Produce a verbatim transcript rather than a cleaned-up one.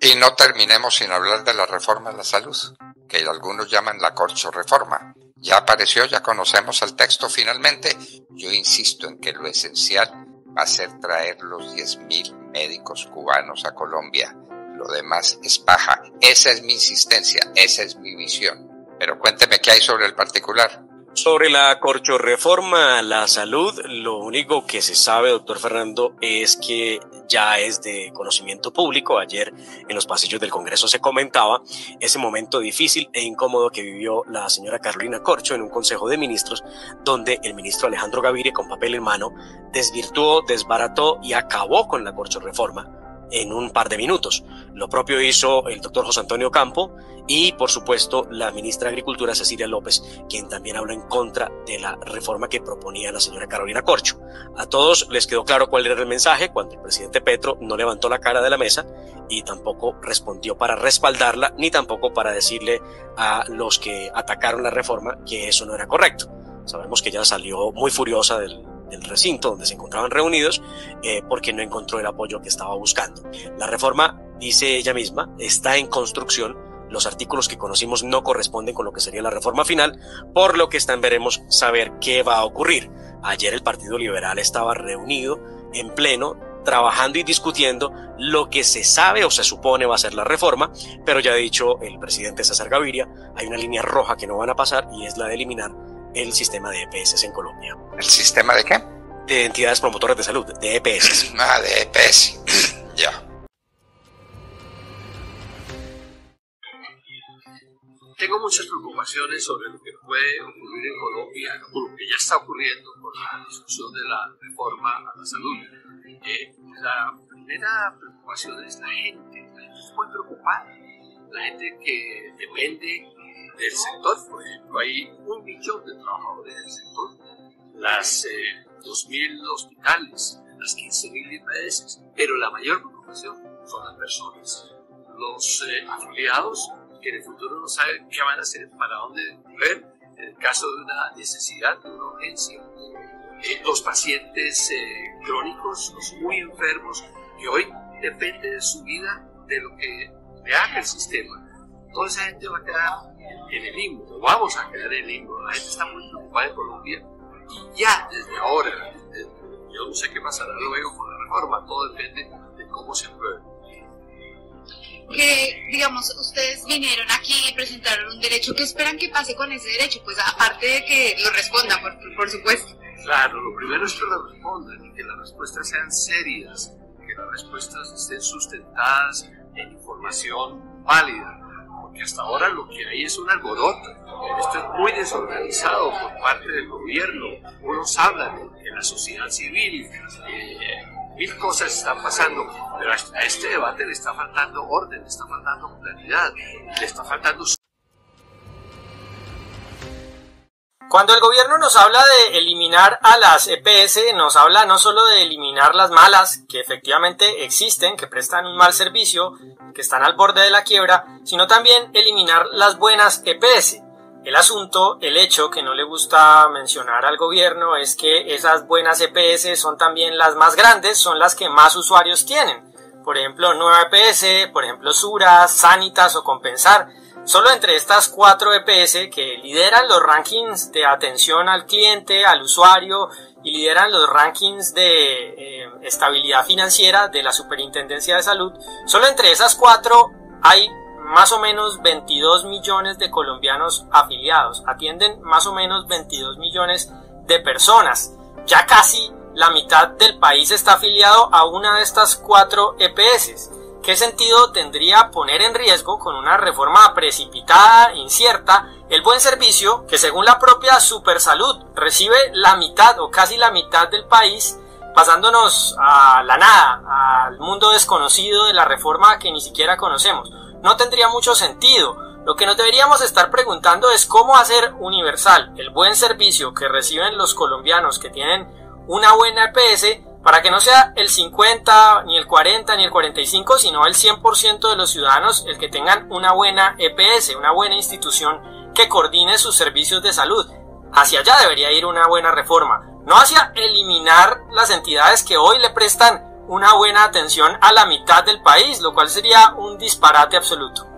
Y no terminemos sin hablar de la reforma de la salud, que algunos llaman la corcho-reforma. Ya apareció, ya conocemos el texto finalmente. Yo insisto en que lo esencial va a ser traer los diez mil médicos cubanos a Colombia. Lo demás es paja. Esa es mi insistencia, esa es mi visión. Pero cuénteme qué hay sobre el particular. Sobre la corchorreforma a la salud, lo único que se sabe, doctor Fernando, es que ya es de conocimiento público. Ayer en los pasillos del Congreso se comentaba ese momento difícil e incómodo que vivió la señora Carolina Corcho en un consejo de ministros, donde el ministro Alejandro Gaviria, con papel en mano, desvirtuó, desbarató y acabó con la corchorreforma en un par de minutos. Lo propio hizo el doctor José Antonio Campo y, por supuesto, la ministra de Agricultura, Cecilia López, quien también habla en contra de la reforma que proponía la señora Carolina Corcho. A todos les quedó claro cuál era el mensaje cuando el presidente Petro no levantó la cara de la mesa y tampoco respondió para respaldarla, ni tampoco para decirle a los que atacaron la reforma que eso no era correcto. Sabemos que ella salió muy furiosa del del recinto donde se encontraban reunidos eh, porque no encontró el apoyo que estaba buscando. La reforma, dice ella misma, está en construcción. Los artículos que conocimos no corresponden con lo que sería la reforma final, por lo que están, veremos saber qué va a ocurrir. Ayer el Partido Liberal estaba reunido en pleno, trabajando y discutiendo lo que se sabe o se supone va a ser la reforma, pero ya ha dicho el presidente César Gaviria, hay una línea roja que no van a pasar y es la de eliminar el sistema de E P S en Colombia. ¿El sistema de qué? De entidades promotoras de salud, de E P S. Ah, de E P S. Ya. Tengo muchas preocupaciones sobre lo que puede ocurrir en Colombia, lo que ya está ocurriendo con la discusión de la reforma a la salud. Eh, la primera preocupación es la gente. La gente es muy preocupada. La gente que depende del sector, por ejemplo, hay un millón de trabajadores del sector, las eh, dos mil hospitales, las quince mil E P S, pero la mayor preocupación son las personas, los eh, afiliados que en el futuro no saben qué van a hacer, para dónde volver, en el caso de una necesidad, de una urgencia, eh, los pacientes eh, crónicos, los muy enfermos, que hoy depende de su vida, de lo que le haga el sistema. Toda esa gente va a quedar en el limbo, vamos a quedar en el limbo. La gente está muy preocupada en Colombia y ya desde ahora, desde, yo no sé qué pasará luego con la reforma, todo depende de cómo se apruebe. Que, digamos, ustedes vinieron aquí y presentaron un derecho, ¿qué esperan que pase con ese derecho? Pues aparte de que lo respondan, por, por supuesto. Claro, lo primero es que lo respondan y que las respuestas sean serias, que las respuestas estén sustentadas en información válida. Que hasta ahora lo que hay es un alboroto, esto es muy desorganizado por parte del gobierno, unos hablan de la sociedad civil, eh, mil cosas están pasando, pero a este debate le está faltando orden, le está faltando claridad, le está faltando... Cuando el gobierno nos habla de eliminar a las E P S, nos habla no solo de eliminar las malas, que efectivamente existen, que prestan un mal servicio, que están al borde de la quiebra, sino también eliminar las buenas E P S. El asunto, el hecho que no le gusta mencionar al gobierno es que esas buenas E P S son también las más grandes, son las que más usuarios tienen. Por ejemplo, nueva E P S, por ejemplo, Sura, Sanitas o Compensar. Solo entre estas cuatro E P S que lideran los rankings de atención al cliente, al usuario y lideran los rankings de eh, estabilidad financiera de la Superintendencia de Salud, solo entre esas cuatro hay más o menos veintidós millones de colombianos afiliados, atienden más o menos veintidós millones de personas. Ya casi la mitad del país está afiliado a una de estas cuatro E P S. ¿Qué sentido tendría poner en riesgo con una reforma precipitada, incierta, el buen servicio que según la propia Supersalud recibe la mitad o casi la mitad del país, pasándonos a la nada, al mundo desconocido de la reforma que ni siquiera conocemos? No tendría mucho sentido. Lo que nos deberíamos estar preguntando es cómo hacer universal el buen servicio que reciben los colombianos que tienen una buena E P S, para que no sea el cincuenta, ni el cuarenta, ni el cuarenta y cinco, sino el cien por ciento de los ciudadanos el que tengan una buena E P S, una buena institución que coordine sus servicios de salud. Hacia allá debería ir una buena reforma, no hacia eliminar las entidades que hoy le prestan una buena atención a la mitad del país, lo cual sería un disparate absoluto.